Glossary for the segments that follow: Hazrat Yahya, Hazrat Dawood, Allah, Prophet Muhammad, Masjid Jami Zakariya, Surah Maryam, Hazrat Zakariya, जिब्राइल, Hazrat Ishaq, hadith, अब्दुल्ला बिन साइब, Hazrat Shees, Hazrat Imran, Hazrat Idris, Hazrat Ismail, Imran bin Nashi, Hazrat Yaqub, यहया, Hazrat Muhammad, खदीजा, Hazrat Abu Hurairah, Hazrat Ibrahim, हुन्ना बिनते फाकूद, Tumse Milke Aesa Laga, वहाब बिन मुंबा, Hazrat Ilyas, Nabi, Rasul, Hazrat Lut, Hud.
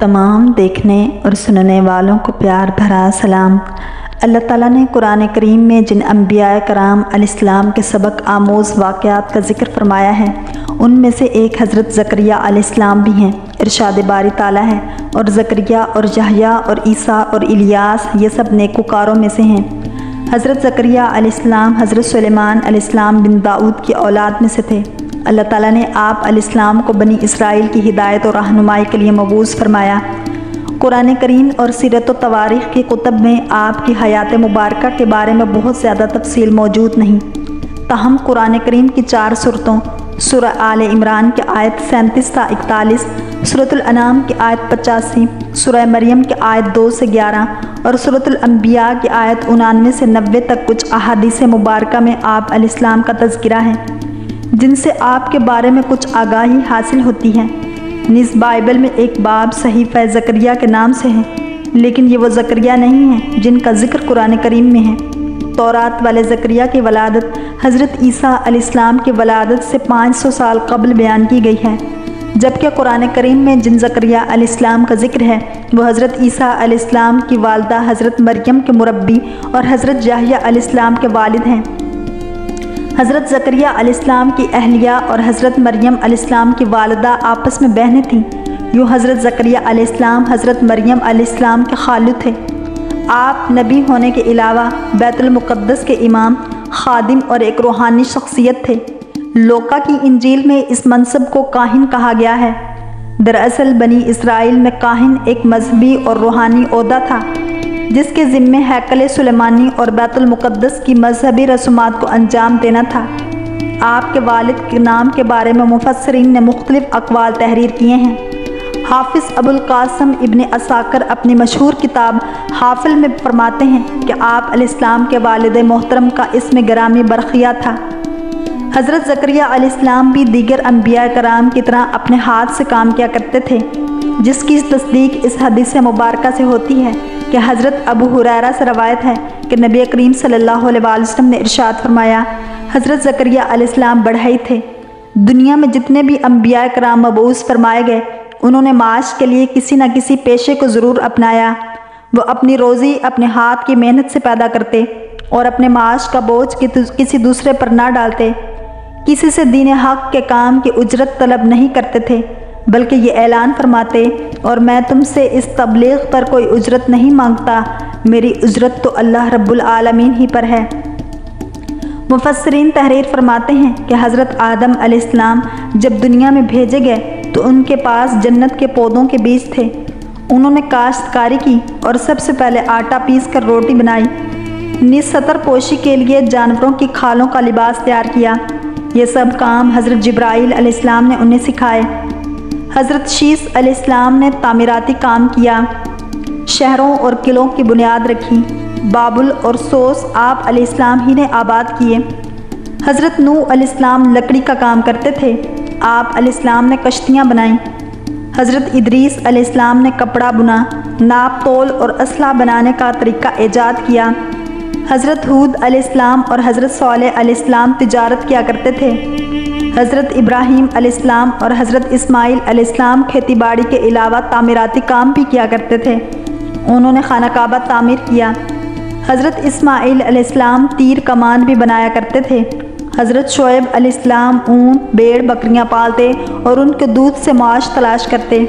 तमाम देखने और सुनने वालों को प्यार भरा सलाम। अल्लाह ताला ने कुरान करीम में जिन अम्बिया कराम अलैहिस्सलाम के सबक आमोज़ वाक़यात का ज़िक्र फरमाया है, उनमें से एक हज़रत ज़करिया अलैहिस्सलाम भी हैं। इरशाद बारी ताला है, और ज़करिया और यहया और ईसा और इलियास ये सब नेकोकारों में से हैं। हज़रत ज़करिया अलैहिस्सलाम हज़रत सुलेमान अलैहिस्सलाम बिन दाऊद की औलाद में से थे। अल्लाह ताला ने आप अलैहिस्सलाम को बनी इसराइल की हिदायत और रहनुमाई के लिए मबूस फरमाया। कुरान करीम और सीरत और तवारीख़ के कुतब में आपकी हयात मुबारक के बारे में बहुत ज़्यादा तफसील मौजूद नहीं, ताहम कुरान करीम की 4 सूरतों, सूरह आल इमरान की आयत 37 से 41, सूरह अल-अनाम की आयत 85, सूरह मरियम की आयत 2 से 11 और सूरह अल-अंबिया की आयत 99 से 90 तक कुछ अहादीस मुबारक में आप अलैहिस्सलाम का तज़किरा है, जिनसे आपके बारे में कुछ आगाही हासिल होती है। निज़ बाइबल में एक बाब सहीफ़ा ज़करिया के नाम से है, लेकिन ये वो ज़करिया नहीं है जिनका ज़िक्र कुरान करीम में है। तौरात वाले ज़करिया की वलादत हज़रत ईसा अलैहिस्सलाम की वलादत से 500 साल कबल बयान की गई है, जबकि कुरान करीम में जिन ज़करिया अलैहिस्सलाम का ज़िक्र है वो हज़रत ईसा अलैहिस्सलाम की वालदा हज़रत मरियम के मुरब्बी और हज़रत याहया अलैहिस्सलाम के वालिद हैं। हज़रत ज़करिया अलैहिस्सलाम की अहलिया और हज़रत मरियम अलैहिस्सलाम की वालदा आपस में बहनें थीं। यूँ हज़रत ज़करिया अलैहिस्सलाम हज़रत मरियम अलैहिस्सलाम के खालू थे। आप नबी होने के अलावा बैतुल मुक़द्दस के इमाम, खादिम और एक रूहानी शख्सियत थे। लोका की इंजील में इस मनसब को काहिन कहा गया है। दरअसल बनी इसराइल में काहिन एक मजहबी और रूहानी ओहदा था, जिसके ज़िम्मे हैकल सुलेमानी और बैतुल मुक़द्दस की मजहबी रसूमात को अंजाम देना था। आपके वालिद के नाम के बारे में मुफस्सरीन ने मुख्तलिफ अक़वाल तहरीर किए हैं। हाफिज़ अबुल क़ासिम इब्न असाकर अपनी मशहूर किताब हाफिल में फरमाते हैं कि आप अलैहिस्सलाम के वालिद मोहतरम का इसमें गिरामी बरखिया था। हज़रत ज़करिया अलैहिस्सलाम भी दीगर अम्बिया कराम की तरह अपने हाथ से काम किया करते थे, जिसकी तस्दीक इस हदीस मुबारक से होती है कि हज़रत अबू हुरैरा से रवायत है कि नबी करीम सल्लल्लाहु अलैहि वसल्लम ने इरशाद फरमाया, हज़रत ज़करिया अलैहिस्सलाम बढ़ई थे। दुनिया में जितने भी अम्बिया कराम मबूस फरमाए गए, उन्होंने माश के लिए किसी न किसी पेशे को ज़रूर अपनाया। वो अपनी रोज़ी अपने हाथ की मेहनत से पैदा करते और अपने माश का बोझ किसी दूसरे पर ना डालते। किसी से दीन हक़ के काम की उजरत तलब नहीं करते थे, बल्कि ये ऐलान फरमाते, और मैं तुमसे इस तबलीग पर कोई उजरत नहीं मांगता, मेरी उजरत तो अल्लाह रब्बुल आलमीन ही पर है। मुफस्सरीन तहरीर फरमाते हैं कि हज़रत आदम अलैहिस्सलाम जब दुनिया में भेजे गए तो उनके पास जन्नत के पौधों के बीज थे। उन्होंने काश्तकारी की और सबसे पहले आटा पीस कर रोटी बनाई। निस्तर पोशी के लिए जानवरों की खालों का लिबास तैयार किया। ये सब काम हज़रत जिब्राइल अलैहिस्सलाम ने उन्हें सिखाए। हज़रत शीस अलैहिस्सलाम ने तामीराती काम किया, शहरों और किलों की बुनियाद रखी। बाबुल और सोस आप अलैहिस्सलाम ही ने आबाद किए। हज़रत नूह अलैहिस्सलाम लकड़ी का काम करते थे, आप अलैहिस्सलाम ने कश्तियाँ बनाईं। हज़रत इदरीस अलैहिस्सलाम ने कपड़ा बुना, नाप तोल और असला बनाने का तरीका ईजाद किया। हज़रत हुद अलैहिस्सलाम और हज़रत सालेह अलैहिस्सलाम तिजारत किया करते थे। हज़रत इब्राहीम अलैहिस्सलाम और हज़रत इस्माइल अलैहिस्सलाम खेतीबाड़ी के अलावा तामीराती काम भी किया करते थे। उन्होंने खाना काबा तामीर किया। हज़रत इस्माइल अलैहिस्सलाम तीर कमान भी बनाया करते थे। हज़रत शोएब अलैहिस्सलाम ऊँट, भेड़, बकरियाँ पालते और उनके दूध से माश तलाश करते।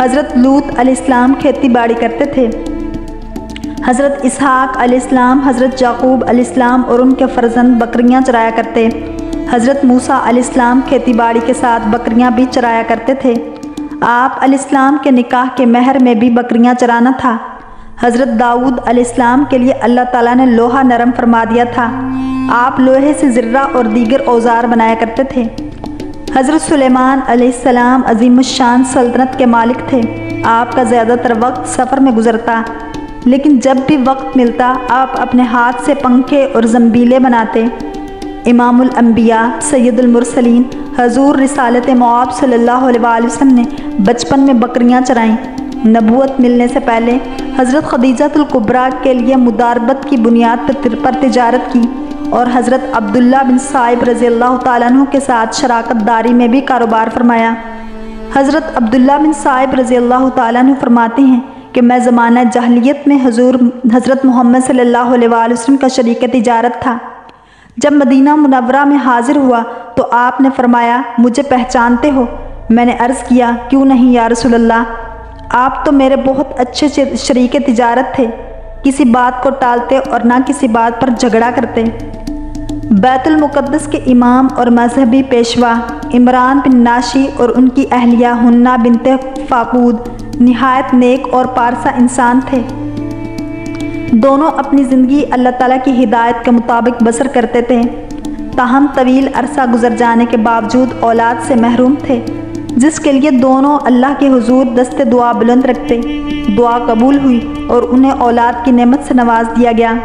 हज़रत लूत अलैहिस्सलाम खेतीबाड़ी करते थे। हज़रत इसहाक अलैहिस्सलाम, हज़रत याकूब अलैहिस्सलाम और उनके फर्जंद बकरियाँ चराया करते। हज़रत मूसा अलैहिस्सलाम खेतीबाड़ी के साथ बकरियां भी चराया करते थे। आप अलैहिस्सलाम के निकाह के महर में भी बकरियां चराना था। हज़रत दाऊद अलैहिस्सलाम के लिए अल्लाह ताला ने लोहा नरम फरमा दिया था। आप लोहे से ज़र्रा और दीगर औजार बनाया करते थे। हज़रत सुलेमान अलैहिस्सलाम अज़ीमुश्शान सल्तनत के मालिक थे। आपका ज़्यादातर वक्त सफ़र में गुजरता, लेकिन जब भी वक्त मिलता आप अपने हाथ से पंखे और जंबीले बनाते। इमामुल अंबिया सैयदुल मुरसलीन हजूर रिसालत मौब सल्लल्लाहु अलैहि वसल्लम ने बचपन में बकरियां चराईं। नबूवत मिलने से पहले हज़रत खदीजतुल कुब्रा के लिए मुदारबत की बुनियाद पर तिजारत की और हज़रत अब्दुल्ला बिन साइब रज़ी अल्लाह तआला अन्हु के साथ शराकत दारी में भी कारोबार फरमाया। हज़रत अब्दुल्ला बिन साइब रज़ी अल्लाह ताला अन्हु फरमाते हैं कि मैं ज़माना जहलियत में हज़रत मोहम्मद सल्लल्लाहु अलैहि वसल्लम का शरीक तिजारत था। जब मदीना मुनव्वरा में हाज़िर हुआ तो आपने फरमाया, मुझे पहचानते हो? मैंने अर्ज़ किया, क्यों नहीं या रसूलल्लाह, आप तो मेरे बहुत अच्छे शरीक तिजारत थे, किसी बात को टालते और ना किसी बात पर झगड़ा करते। बैतुल मुक़द्दस के इमाम और मजहबी पेशवा इमरान बिन नाशी और उनकी अहलिया हुन्ना बिनते फाकूद नहायत नेक और पारसा इंसान थे। दोनों अपनी ज़िंदगी अल्लाह ताला की हिदायत के मुताबिक बसर करते थे, ताहम तवील अरसा गुजर जाने के बावजूद औलाद से महरूम थे, जिसके लिए दोनों अल्लाह के हुजूर दस्ते दुआ बुलंद रखते। दुआ कबूल हुई और उन्हें औलाद की नेमत से नवाज दिया गया।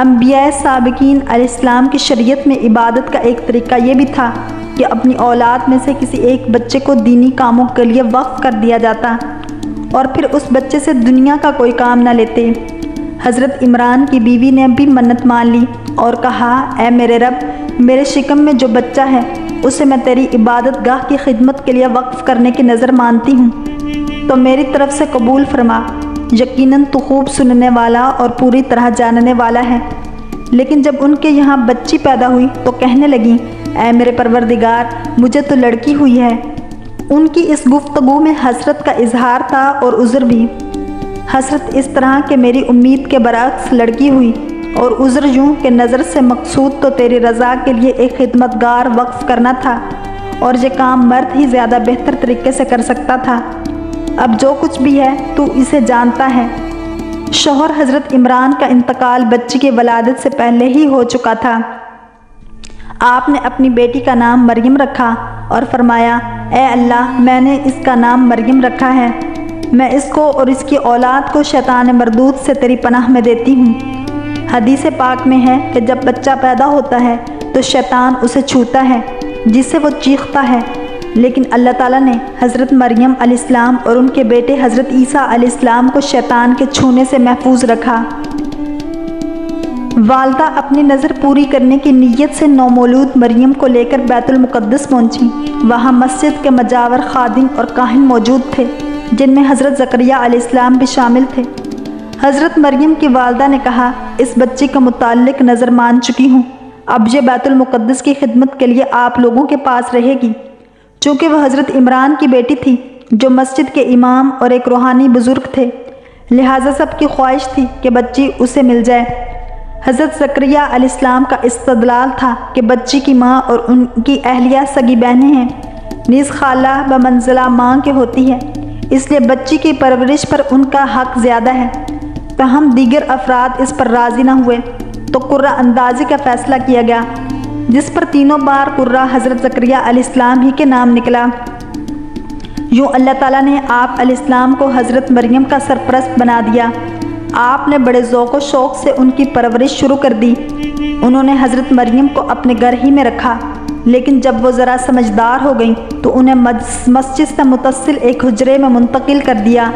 अम्बिया साबिकीन अलैहिस्सलाम की शरीयत में इबादत का एक तरीका यह भी था कि अपनी औलाद में से किसी एक बच्चे को दीनी कामों के लिए वक्फ कर दिया जाता और फिर उस बच्चे से दुनिया का कोई काम ना लेते। हज़रत इमरान की बीवी ने भी मन्नत मान ली और कहा, ऐ मेरे रब, मेरे शिकम में जो बच्चा है उसे मैं तेरी इबादत गाह की खिदमत के लिए वक्फ करने की नज़र मानती हूँ, तो मेरी तरफ से कबूल फरमा, यकीनन तो खूब सुनने वाला और पूरी तरह जानने वाला है। लेकिन जब उनके यहाँ बच्ची पैदा हुई तो कहने लगी, ऐ मेरे परवरदिगार, मुझे तो लड़की हुई है। उनकी इस गुफ्तगू में हसरत का इजहार था और उज़्र भी। हसरत इस तरह के मेरी उम्मीद के बरअक्स लड़की हुई, और उज़्र यूँ के नज़र से मकसूद तो तेरी रज़ा के लिए एक खिदमतगार वक्फ करना था, और ये काम मर्द ही ज़्यादा बेहतर तरीके से कर सकता था। अब जो कुछ भी है तू इसे जानता है। शोहर हज़रत इमरान का इंतकाल बच्ची की वलादत से पहले ही हो चुका था। आपने अपनी बेटी का नाम मरियम रखा और फरमाया, ए अल्लाह, मैंने इसका नाम मरियम रखा है, मैं इसको और इसकी औलाद को शैतान मरदूद से तेरी पनाह में देती हूँ। हदीस पाक में है कि जब बच्चा पैदा होता है तो शैतान उसे छूता है, जिससे वो चीखता है, लेकिन अल्लाह ताला ने हज़रत मरियम अलैहिस्सलाम और उनके बेटे हज़रत ईसा अलैहिस्सलाम को शैतान के छूने से महफूज रखा। वालदा अपनी नज़र पूरी करने की नीयत से नौमौलूद मरियम को लेकर बैतुल मुक़द्दस पहुँची। वहाँ मस्जिद के मजावर खादिम और काहिन मौजूद थे, जिनमें हज़रत ज़करिया अलैहिस्सलाम भी शामिल थे। हज़रत मरियम की वालदा ने कहा, इस बच्चे के मुताल्लिक़ नज़र मान चुकी हूँ, अब ये बैतुल मुक़द्दस की खिदमत के लिए आप लोगों के पास रहेगी। चूँकि वह हज़रत इमरान की बेटी थी, जो मस्जिद के इमाम और एक रूहानी बुज़ुर्ग थे, लिहाजा सबकी ख्वाहिश थी कि बच्ची उसे मिल जाए। हज़रत ज़करिया अलैहिस्सलाम का इस्तदलाल था कि बच्ची की माँ और उनकी अहलिया सगी बहनें हैं, नीज़ खाला बमंज़िला माँ के होती है, इसलिए बच्ची की परवरिश पर उनका हक़ ज़्यादा है। तहम दीगर अफराद इस पर राज़ी न हुए तो कुर्रा अंदाज़ी का फ़ैसला किया गया, जिस पर तीनों बार कुर्रा हज़रत ज़करिया अलैहिस्सलाम ही के नाम निकला। यूँ अल्लाह ताला ने आप अलैहिस्सलाम को हज़रत मरियम का सरपरस्त बना दिया। आपने बड़े ज़ौक़ व शौक़ से उनकी परवरिश शुरू कर दी। उन्होंने हज़रत मरियम को अपने घर ही में रखा, लेकिन जब वो ज़रा समझदार हो गई तो उन्हें मस्जिद से मुतसिल एक हुजरे में मुंतकिल कर दिया,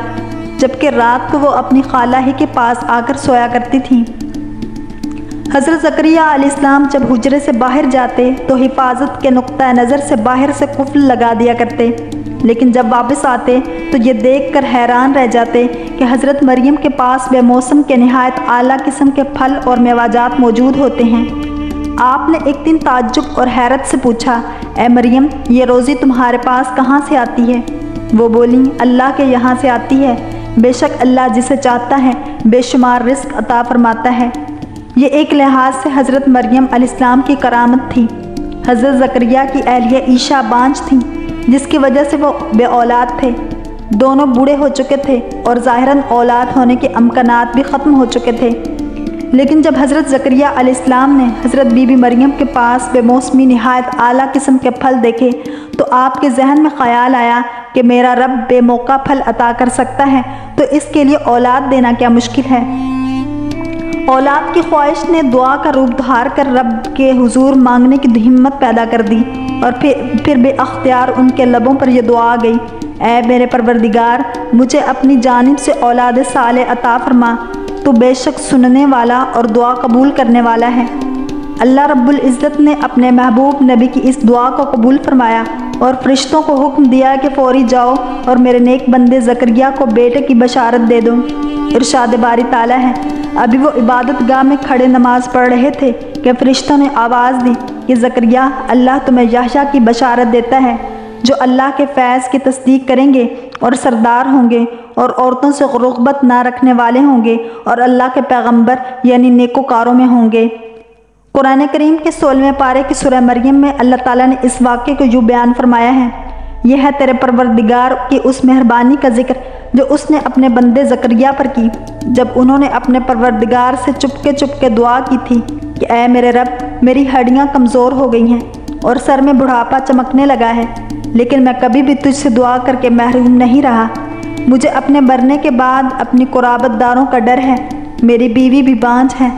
जबकि रात को वो अपनी खाला ही के पास आकर सोया करती थीं। हज़रत ज़करिया अलैहिस्सलाम जब हुजरे से बाहर जाते तो हिफाजत के नुक्ता नज़र से बाहर से कुफल लगा दिया करते, लेकिन जब वापस आते तो ये देखकर हैरान रह जाते कि हज़रत मरियम के पास बेमौसम के नहायत आला किस्म के फल और मेवाजात मौजूद होते हैं। आपने एक दिन ताज्जुब और हैरत से पूछा, ए मरियम, ये रोज़ी तुम्हारे पास कहाँ से आती है? वो बोलीं, अल्लाह के यहाँ से आती है, बेशक अल्लाह जिसे चाहता है बेशुमार रिस्क अता फरमाता है। ये एक लिहाज से हज़रत मरियम अलैहिस्सलाम की करामत थी। हज़रत ज़करिया की अहलिया ईशा बांझ थी, जिसकी वजह से वो बे औलाद थे। दोनों बूढ़े हो चुके थे और ज़ाहिरन औलाद होने के अमकानात भी ख़त्म हो चुके थे, लेकिन जब हज़रत ज़करिया अलैहिस्सलाम ने हज़रत बीबी मरियम के पास बेमौसमी नहायत आला किस्म के फल देखे तो आपके जहन में ख़्याल आया कि मेरा रब बेमौका फल अता कर सकता है, तो इसके लिए औलाद देना क्या मुश्किल है। औलाद की ख्वाहिश ने दुआ का रूप धार कर रब के हुजूर मांगने की हिम्मत पैदा कर दी, और फिर बेअख्तियार उनके लबों पर यह दुआ आ गई, ऐ मेरे परवरदिगार, मुझे अपनी जानिब से औलाद साले अता फरमा, तो बेशक सुनने वाला और दुआ कबूल करने वाला है। अल्लाह रब्बुल इज़्ज़त ने अपने महबूब नबी की इस दुआ को कबूल फरमाया और फरिश्तों को हुक्म दिया कि फ़ौरी जाओ और मेरे नेक बंदे ज़करिया को बेटे की बशारत दे दो। इरशाद बारी ताला है, अभी वो इबादत गाह में खड़े नमाज पढ़ रहे थे कि फ़रिश्तों ने आवाज़ दी कि ज़करिया, अल्लाह तुम्हें यहया की बशारत देता है जो अल्लाह के फैज़ की तस्दीक करेंगे और सरदार होंगे और औरतों से रुग़बत ना रखने वाले होंगे और अल्लाह के पैगंबर यानी नेकोकारों में होंगे। कुरान करीम के 16वें पारे की सूरह मरियम में अल्लाह ताला ने इस वाक़े को यूँ बयान फरमाया है, यह है तेरे परवरदिगार की उस मेहरबानी का जिक्र जो उसने अपने बंदे ज़करिया पर की जब उन्होंने अपने परवरदिगार से चुपके चुपके दुआ की थी कि ऐ मेरे रब, मेरी हड्डियाँ कमज़ोर हो गई हैं और सर में बुढ़ापा चमकने लगा है, लेकिन मैं कभी भी तुझसे दुआ करके महरूम नहीं रहा। मुझे अपने मरने के बाद अपनी कुराबतदारों का डर है, मेरी बीवी भी बांझ है,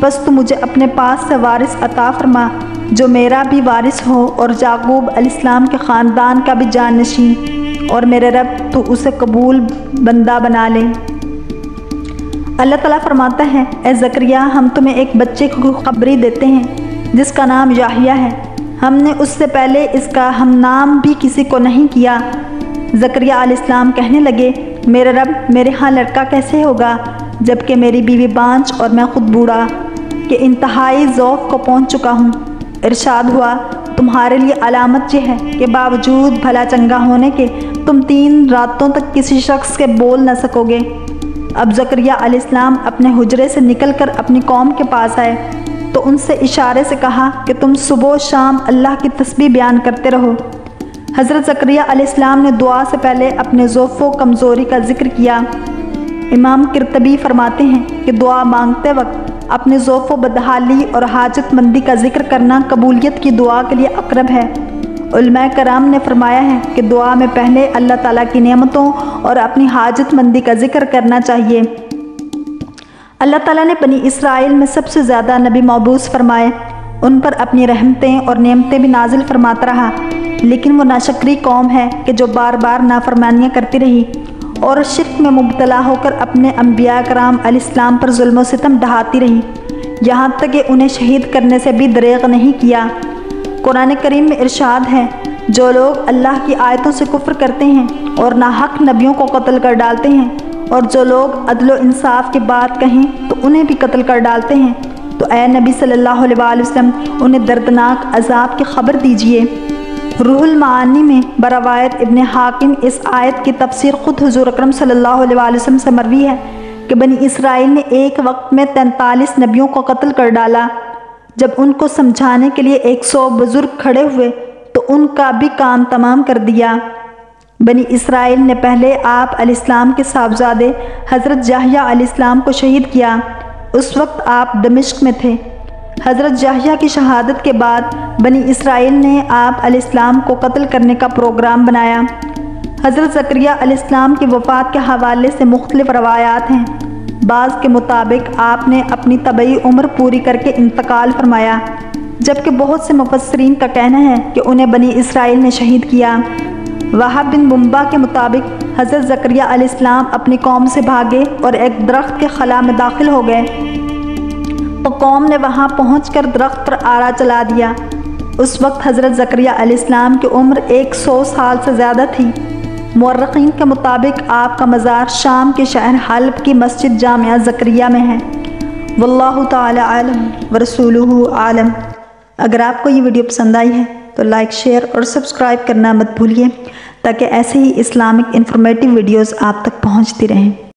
बस तू मुझे अपने पास से वारिस अता फरमा जो मेरा भी वारिस हो और याकूब अलैहिस्सलाम के ख़ानदान का भी जानशीन, और मेरे रब तू उसे कबूल बंदा बना ले। अल्लाह ताला फरमाता है, ए ज़करिया, हम तुम्हें एक बच्चे को खबरी देते हैं जिसका नाम याहया है। हमने उससे पहले इसका हम नाम भी किसी को नहीं किया। ज़करिया अलैहिस्सलाम कहने लगे, मेरे रब, मेरे यहाँ लड़का कैसे होगा जबकि मेरी बीवी बांझ और मैं ख़ुद बूढ़ा के इंतहाई ज़ौफ़ को पहुँच चुका हूँ। इरशाद हुआ, तुम्हारे लिए अलामत यह है कि बावजूद भला चंगा होने के तुम 3 रातों तक किसी शख्स के बोल न सकोगे। अब ज़करिया अलैहिस्सलाम अपने हुजरे से निकलकर अपनी कौम के पास आए तो उनसे इशारे से कहा कि तुम सुबह शाम अल्लाह की तस्बीह बयान करते रहो। हज़रत ज़करिया अलैहिस्सलाम ने दुआ से पहले अपने ज़ोफ़ व कमज़ोरी का जिक्र किया। इमाम किरतबी फरमाते हैं कि दुआ मांगते वक्त अपने ज़ोफ़ व बदहाली और हाजतमंदी का जिक्र करना कबूलियत की दुआ के लिए अकरब है। उलमा कराम ने फरमाया है कि दुआ में पहले अल्लाह ताला की नेमतों और अपनी हाजतमंदी का जिक्र करना चाहिए। अल्लाह ताला ने बनी इसराइल में सबसे ज़्यादा नबी मौबूस फरमाए, उन पर अपनी रहमतें और नेमतें भी नाजिल फरमाता रहा, लेकिन वो नाशक्री कौम है कि जो बार बार नाफरमानियाँ करती रही और शिर्क में मुब्तला होकर अपने अम्बिया कराम अलैहिस्सलाम पर जुल्म सितम ढहाती रही, यहाँ तक कि उन्हें शहीद करने से भी दरेग नहीं किया। कुरान करीम में इरशाद है, जो लोग अल्लाह की आयतों से कुफ्र करते हैं और नाहक नबियों को कत्ल कर डालते हैं और जो लोग अदल इंसाफ की बात कहें तो उन्हें भी कत्ल कर डालते हैं, तो ऐ नबी सल्लल्लाहु अलैहि वसल्लम, उन्हें दर्दनाक अजाब की खबर दीजिए। रूहुल मानी में बरवायत इब्ने हाकिम इस आयत की तफसीर ख़ुद हुज़ूर अकरम सल्लल्लाहु अलैहि वसल्लम से मरवी है कि बनी इसराइल ने एक वक्त में 43 नबियों को कत्ल कर डाला। जब उनको समझाने के लिए 100 बुज़ुर्ग खड़े हुए तो उनका भी काम तमाम कर दिया। बनी इसराइल ने पहले आप अलैहिस्सलाम के साहबजादे हज़रत याहया अलैहिस्सलाम को शहीद किया। उस वक्त आप दमिश्क में थे। हज़रत याहया की शहादत के बाद बनी इसराइल ने आप अलैहिस्सलाम को कत्ल करने का प्रोग्राम बनाया। हज़रत ज़करिया अलैहिस्सलाम की वफ़ात के हवाले से मुख्तलिफ़ रवायात हैं। बाज़ के मुताबिक आपने अपनी तबई उम्र पूरी करके इंतकाल फरमाया, जबकि बहुत से मुफस्सरीन का कहना है कि उन्हें बनी इसराइल ने शहीद किया। वहाब बिन मुंबा के मुताबिक हज़रत ज़करिया अलैहिस्सलाम अपनी कौम से भागे और एक दरख्त के खला में दाखिल हो गए तो कौम ने वहाँ पहुँचकर दरख्त पर आरा चला दिया। उस वक्त हज़रत ज़करिया अलैहिस्सलाम की उम्र 100 साल से ज़्यादा थी। मुर्रखीन के मुताबिक आपका मज़ार शाम के शहर हल्ब की मस्जिद जामिया ज़करिया में है। वल्लाहु ताला आलम व रसूलुहु आलम। अगर आपको ये वीडियो पसंद आई है तो लाइक, शेयर और सब्सक्राइब करना मत भूलिए ताकि ऐसे ही इस्लामिक इन्फॉर्मेटिव वीडियोज़ आप तक पहुँचती रहें।